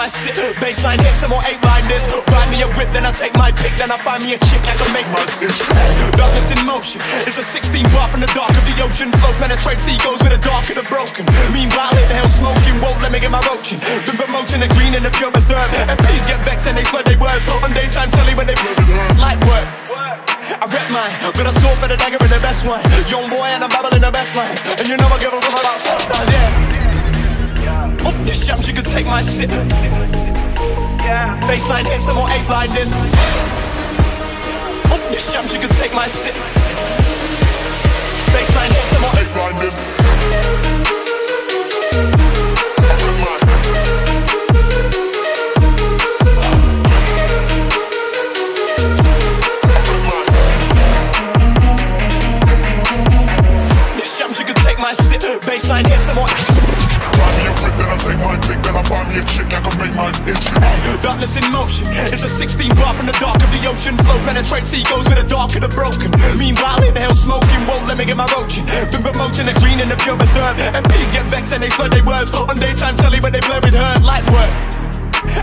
my sit. Baseline hits, I'm on 8 line this. Buy me a whip, then I take my pick. Then I find me a chick that can make my bitch. Darkness in motion is a 16 bar from the dark of the ocean. Flow penetrates egos with the dark of the broken. Meanwhile, hit the hell smoking, won't let me get my roaching. Been promoting the green and the purest herb. And please get vexed and they swear they words on daytime telly when they light work. I rep mine, with a sword for the dagger and the best one. Young boy and I'm babbling the best line. And you know I give a rip about sometimes, yeah. Oh, you shams, you can take my sip. Yeah. Baseline hits, I'm on 8 line this. Oh, you shams, you can take my sip. Baseline hits, I'm on 8 line this. Baseline hits, I'm on. Find me a grip, then I take my pick. Then I find me a chick, I can make my itch. Darkness in motion is a 16 bar from the dark of the ocean. Flow penetrates egos with the dark of the broken. Meanwhile, in the hell smoking, won't let me get my roaching. Been promoting the green and the purest herb. And MPs get vexed and they slur their words on daytime telly when they blur with her. Light work,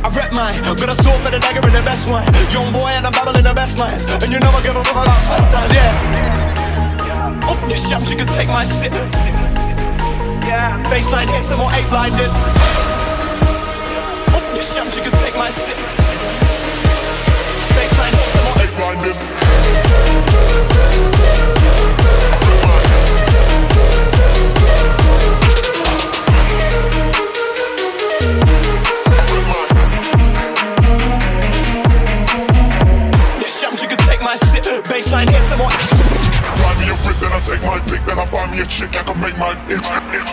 I rep mine, got a sword for the dagger and the best one. Young boy and I'm babbling the best lines. And you know I give a rip about sometimes, yeah. Oh, you shams, you can take my sip. Yeah. Baseline hits, I'm on 8 line this. Oh, you shams, you can take my sip. Baseline hits, I'm on 8 line this. You shams, you can take my sip. Baseline hits, I'm on 8 line this. Find me a grip, then I take my pick, then I find me a chick, I can make my itch. You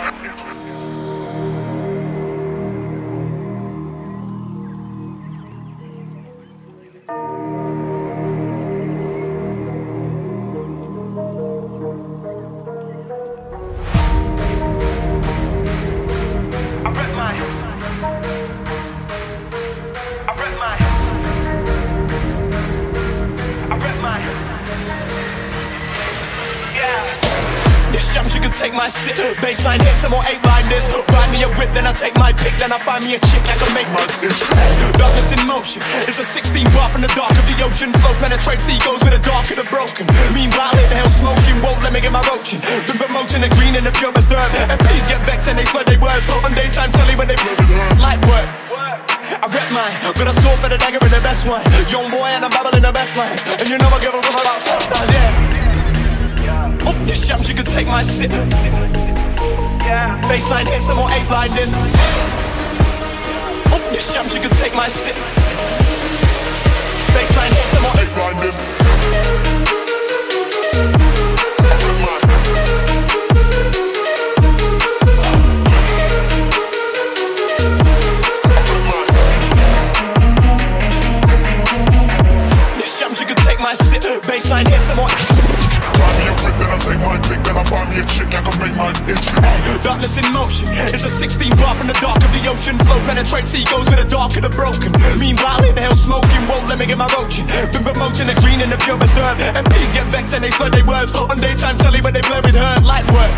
can take my sip. Baseline hits, I'm on 8 line this. Buy me a whip, then I take my pick. Then I find me a chick, I can make my itch. Darkness in motion is a 16 bar from the dark of the ocean. Flow penetrates egos with the dark of the broken. Meanwhile, in the hell smoking, won't let me get my roaching. Been promoting the green and the purest herb. And MPs get vexed and they swear they words on daytime telly when they light work. I rep mine, got a sword for the dagger and the best one. Young boy and I'm babbling the best line. And you know I give a rip about sometimes, yeah. Oh, you shams, you can take my sip. Yeah. Baseline hits, I'm on 8 line this. Oh, you shams, you can take my sip. Baseline hits, I'm on 8 line this. You shams, you can take my sip. Baseline hits, I'm on. Take my pick, then I find me a chick, I can make my itch. Darkness in motion is a 16 bar from the dark of the ocean. Flow penetrates egos with the dark of the broken. Meanwhile, in the hell smoking, won't let me get my roaching. Been promoting the green and the purest herb. And MPs get vexed and they slur their words on daytime telly when they blur with her. Light work,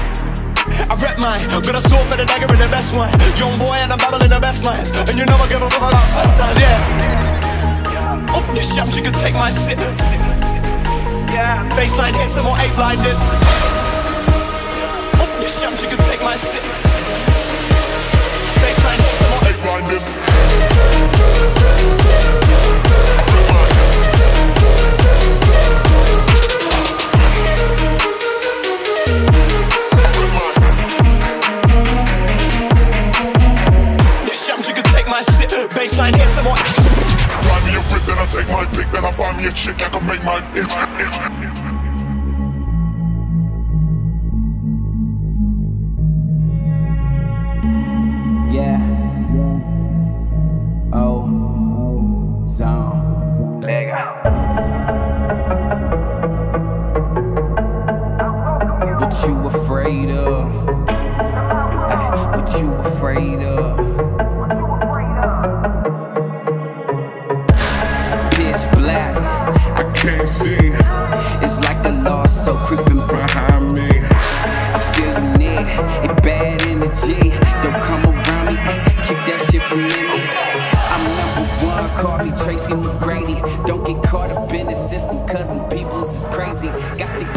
I rep mine, got a sword for the dagger and the best one. Young boy and I'm babbling the best lines. And you know I give a rip about sometimes, yeah. Oh, you shams, you can take my sip. Yeah. Baseline hits, I'm on 8 line this. Oh, you shams, you can take my sip. Baseline hits, I'm on 8 line this. You shams, you can take my sip. Baseline hits, I'm on 8 line this. Find me a grip, then I take my pick, then I find me a chick, I can make my itch. Bad energy, don't come around me, keep that shit from me. Don't get caught up in the system, cause the people's is crazy. Got the